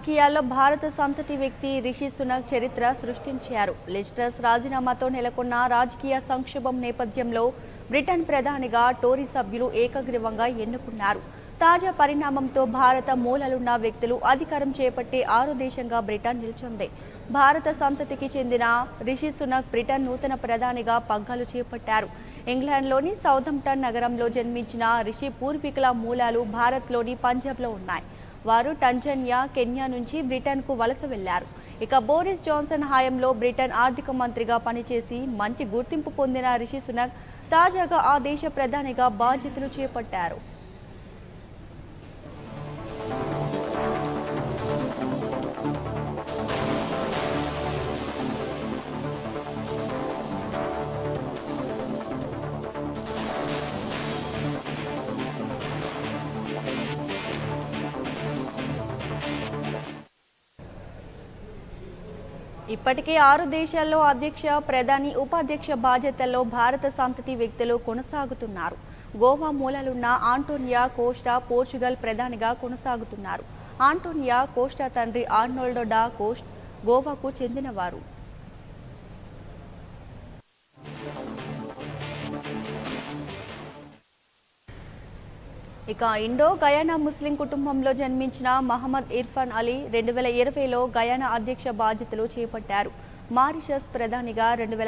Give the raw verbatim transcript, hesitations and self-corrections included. రాజకీయాల్లో భారత సంతతి వ్యక్తి రిషి సునక్ చరిత్ర సృష్టించారు. లిస్టర్స్ రాజీనామాతో నెలకొన్న రాజకీయ సంక్షోభం నేపథ్యంలో బ్రిటన్ ప్రధానిగా టోరీ సభ్యులు ఏకగ్రీవంగా ఎన్నుకున్నారు. తాజా పరిణామంతో భారత మూలాలున్న వ్యక్తులు అధికారం చేపట్టే ఆరో దేశంగా బ్రిటన్ నిలిచింది. భారత సంతతికి చెందిన రిషి సునక్ బ్రిటన్ నూతన ప్రధానిగా పగ్గాలు చేపట్టారు. ఇంగ్లాండ్లోని సౌథంప్టన్ నగరంలో జన్మించిన రిషి పూర్వీకుల మూలాలు భారత్లోని పంజాబ్లో ఉన్నాయి. వారు టంజానియా, కెన్యా నుంచి బ్రిటన్కు వలస వెళ్లారు. ఇక బోరిస్ జాన్సన్ హయాంలో బ్రిటన్ ఆర్థిక మంత్రిగా పనిచేసి మంచి గుర్తింపు పొందిన రిషి సునక్ తాజాగా ఆ దేశ ప్రధానిగా బాధ్యతలు చేపట్టారు. ఇప్పటికే ఆరు దేశాల్లో అధ్యక్ష, ప్రధాని, ఉపాధ్యక్ష బాధ్యతల్లో భారత సంతతి వ్యక్తులు కొనసాగుతున్నారు. గోవా మూలాలున్న ఆంటోనియా కోస్టా పోర్చుగల్ ప్రధానిగా కొనసాగుతున్నారు. ఆంటోనియా కోస్టా తండ్రి ఆర్నోల్డ్ డా కోస్టా గోవాకు చెందినవారు. ఇక ఇండో గయానా ముస్లిం కుటుంబంలో జన్మించిన మహమ్మద్ ఇర్ఫాన్ అలీ రెండు వేల ఇరవైలో గయానా అధ్యక్ష బాధ్యతలు చేపట్టారు. మారిషస్ ప్రధానిగా రెండు